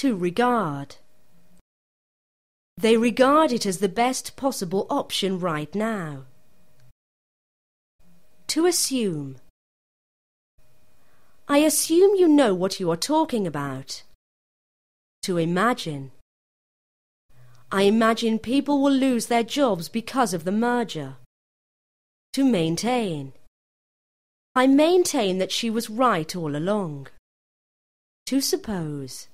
to regard. They regard it as the best possible option right now. To assume. I assume you know what you are talking about. To imagine. I imagine people will lose their jobs because of the merger. To maintain. I maintain that she was right all along. To suppose.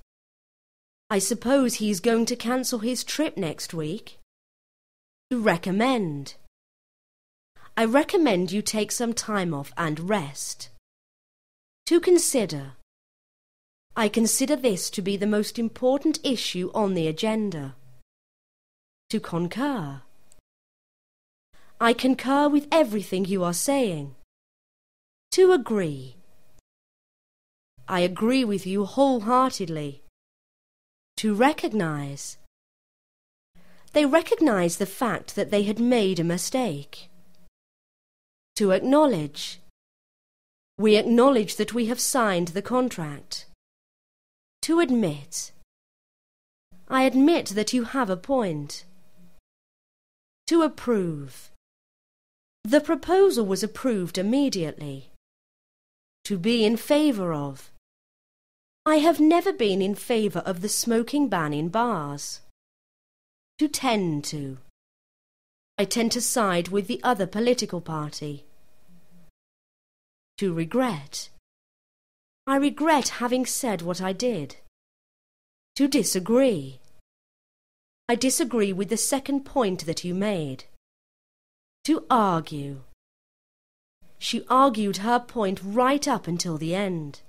I suppose he's going to cancel his trip next week. To recommend. I recommend you take some time off and rest. To consider. I consider this to be the most important issue on the agenda. To concur. I concur with everything you are saying. To agree. I agree with you wholeheartedly. To recognize. They recognize the fact that they had made a mistake. To acknowledge. We acknowledge that we have signed the contract. To admit. I admit that you have a point. To approve. The proposal was approved immediately. To be in favour of. I have never been in favour of the smoking ban in bars. To tend to. I tend to side with the other political party. To regret. I regret having said what I did. To disagree. I disagree with the second point that you made. To argue. She argued her point right up until the end.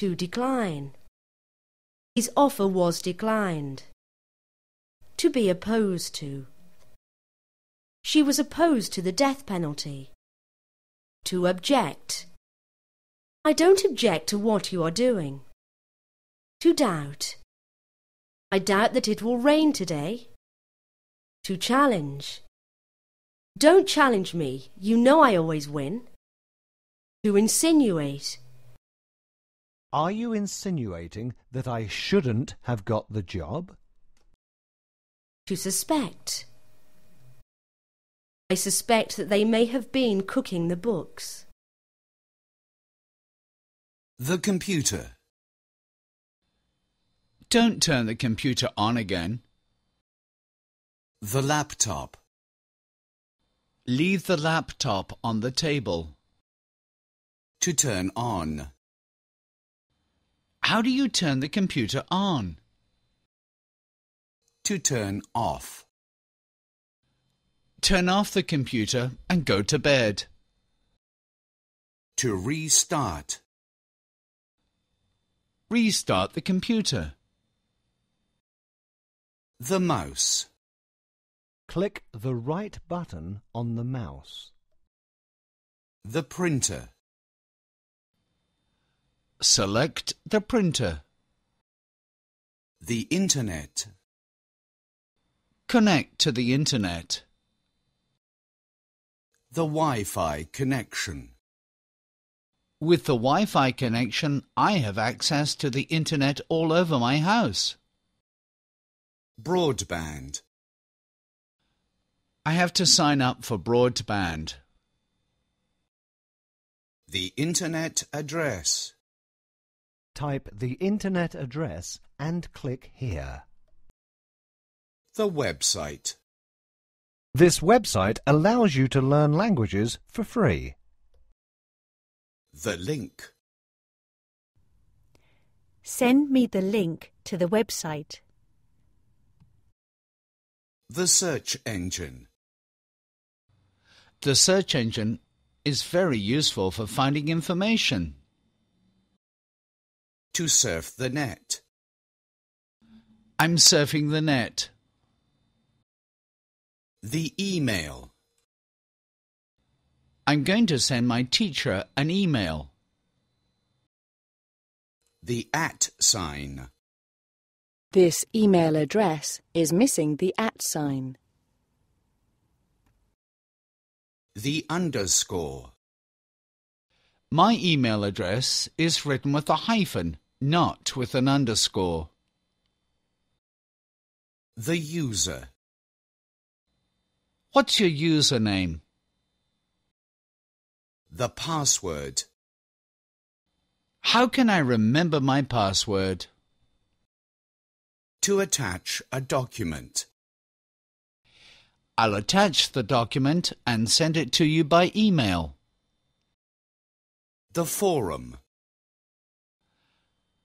To decline. His offer was declined. To be opposed to. She was opposed to the death penalty. To object. I don't object to what you are doing. To doubt. I doubt that it will rain today. To challenge. Don't challenge me, you know I always win. To insinuate. Are you insinuating that I shouldn't have got the job? To suspect. I suspect that they may have been cooking the books. The computer. Don't turn the computer on again. The laptop. Leave the laptop on the table. To turn on. How do you turn the computer on? To turn off. Turn off the computer and go to bed. To restart. Restart the computer. The mouse. Click the right button on the mouse. The printer. Select the printer. The internet. Connect to the internet. The Wi-Fi connection. With the Wi-Fi connection, I have access to the internet all over my house. Broadband. I have to sign up for broadband. The internet address. Type the internet address and click here. The website. This website allows you to learn languages for free. The link. Send me the link to the website. The search engine. The search engine is very useful for finding information. To surf the net. I'm surfing the net. The email. I'm going to send my teacher an email. The @ sign. This email address is missing the @ sign. The underscore. My email address is written with a hyphen Not with an underscore. The user. What's your username? The password. How can I remember my password? To attach a document. I'll attach the document and send it to you by email. The forum.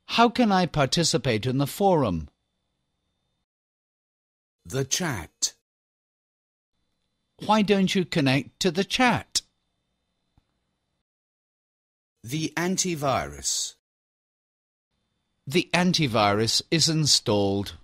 How can I participate in the forum? The chat. Why don't you connect to the chat? The antivirus. The antivirus is installed.